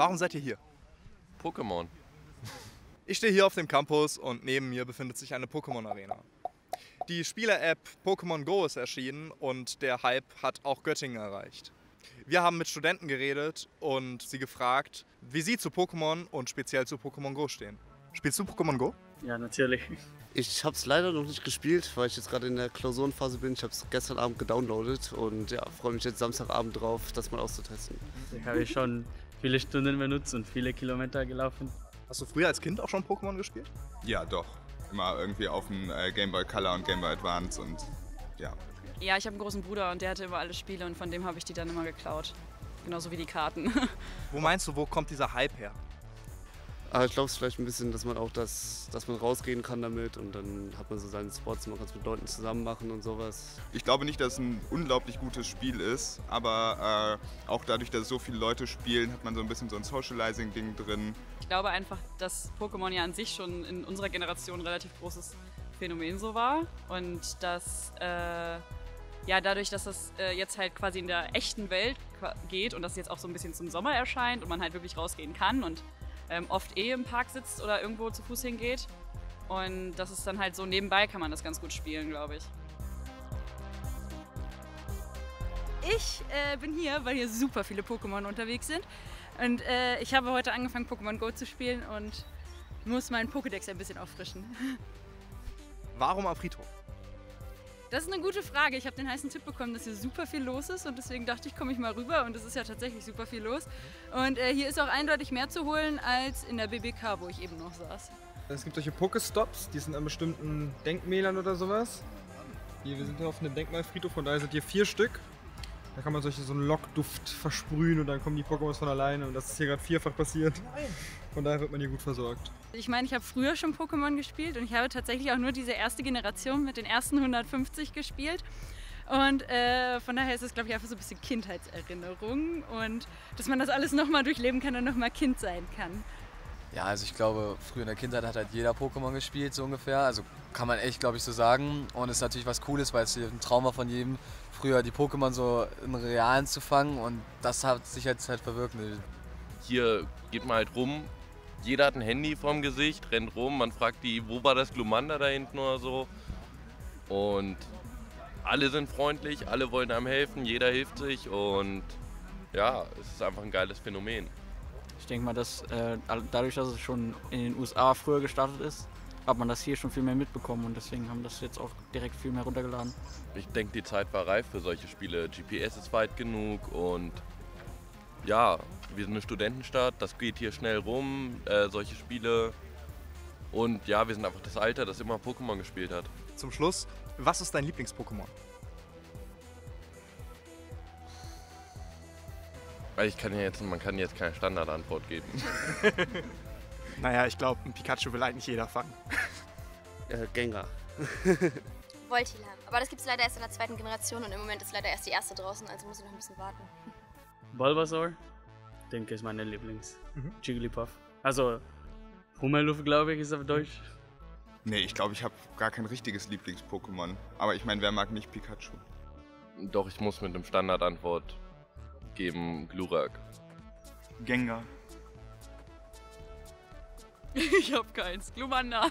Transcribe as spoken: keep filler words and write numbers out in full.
Warum seid ihr hier? Pokémon. Ich stehe hier auf dem Campus und neben mir befindet sich eine Pokémon-Arena. Die Spieler-App Pokémon Go ist erschienen und der Hype hat auch Göttingen erreicht. Wir haben mit Studenten geredet und sie gefragt, wie sie zu Pokémon und speziell zu Pokémon Go stehen. Spielst du Pokémon Go? Ja, natürlich. Ich habe es leider noch nicht gespielt, weil ich jetzt gerade in der Klausurenphase bin. Ich habe es gestern Abend gedownloadet und ja, freue mich jetzt Samstagabend drauf, das mal auszutesten. Ich habe schon viele Stunden benutzt und viele Kilometer gelaufen. Hast du früher als Kind auch schon Pokémon gespielt? Ja, doch. Immer irgendwie auf dem Game Boy Color und Game Boy Advance und ja. Ja, ich habe einen großen Bruder und der hatte immer alle Spiele und von dem habe ich die dann immer geklaut. Genauso wie die Karten. Wo meinst du, wo kommt dieser Hype her? Aber ich glaube es vielleicht ein bisschen, dass man auch das, dass man rausgehen kann damit und dann hat man so seinen Spots, man kann es mit Leuten zusammen machen und sowas. Ich glaube nicht, dass es ein unglaublich gutes Spiel ist, aber äh, auch dadurch, dass so viele Leute spielen, hat man so ein bisschen so ein Socializing-Ding drin. Ich glaube einfach, dass Pokémon ja an sich schon in unserer Generation ein relativ großes Phänomen so war und dass äh, ja, dadurch, dass das äh, jetzt halt quasi in der echten Welt geht und das jetzt auch so ein bisschen zum Sommer erscheint und man halt wirklich rausgehen kann und oft eh im Park sitzt oder irgendwo zu Fuß hingeht. Und das ist dann halt so, nebenbei kann man das ganz gut spielen, glaube ich. Ich äh, bin hier, weil hier super viele Pokémon unterwegs sind. Und äh, ich habe heute angefangen, Pokémon Go zu spielen und muss meinen Pokédex ein bisschen auffrischen. Warum Afrito? Das ist eine gute Frage. Ich habe den heißen Tipp bekommen, dass hier super viel los ist und deswegen dachte ich, komme ich mal rüber und es ist ja tatsächlich super viel los. Und äh, hier ist auch eindeutig mehr zu holen als in der B B K, wo ich eben noch saß. Es gibt solche Pokestops, die sind an bestimmten Denkmälern oder sowas. Hier, wir sind hier auf einem Denkmalfriedhof, von daher sind hier vier Stück. Da kann man solche, so einen Lockduft versprühen und dann kommen die Pokémons von alleine und das ist hier gerade vierfach passiert. Von daher wird man hier gut versorgt. Ich meine, ich habe früher schon Pokémon gespielt und ich habe tatsächlich auch nur diese erste Generation mit den ersten hundertfünfzig gespielt. Und äh, von daher ist es, glaube ich, einfach so ein bisschen Kindheitserinnerung und dass man das alles nochmal durchleben kann und nochmal Kind sein kann. Ja, also ich glaube, früher in der Kindheit hat halt jeder Pokémon gespielt, so ungefähr. Also kann man echt, glaube ich, so sagen. Und es ist natürlich was Cooles, weil es ein Traum war von jedem, früher die Pokémon so im Realen zu fangen. Und das hat sich jetzt halt verwirklicht. Hier geht man halt rum, jeder hat ein Handy vorm Gesicht, rennt rum. Man fragt die, wo war das Glumanda da hinten oder so. Und alle sind freundlich, alle wollen einem helfen, jeder hilft sich. Und ja, es ist einfach ein geiles Phänomen. Ich denke mal, dass äh, dadurch, dass es schon in den U S A früher gestartet ist, hat man das hier schon viel mehr mitbekommen und deswegen haben das jetzt auch direkt viel mehr runtergeladen. Ich denke, die Zeit war reif für solche Spiele. G P S ist weit genug und ja, wir sind eine Studentenstadt, das geht hier schnell rum, äh, solche Spiele. Und ja, wir sind einfach das Alter, das immer Pokémon gespielt hat. Zum Schluss, was ist dein Lieblings-Pokémon? Ich kann ja jetzt, man kann jetzt keine Standardantwort geben. Naja, ich glaube, ein Pikachu will halt nicht jeder fangen. Äh, Gengar. Voltilam. Aber das gibt es leider erst in der zweiten Generation und im Moment ist leider erst die erste draußen, also muss ich noch ein bisschen warten. Bulbasaur, denke ich, ist meine Lieblings. Mhm. Jigglypuff. Also, Hummeluf, glaube ich, ist auf Deutsch. Nee, ich glaube, ich habe gar kein richtiges Lieblings-Pokémon. Aber ich meine, wer mag nicht Pikachu? Doch, ich muss mit einem Standardantwort geben, Glurak. Gengar. Ich hab keins. Glumanda.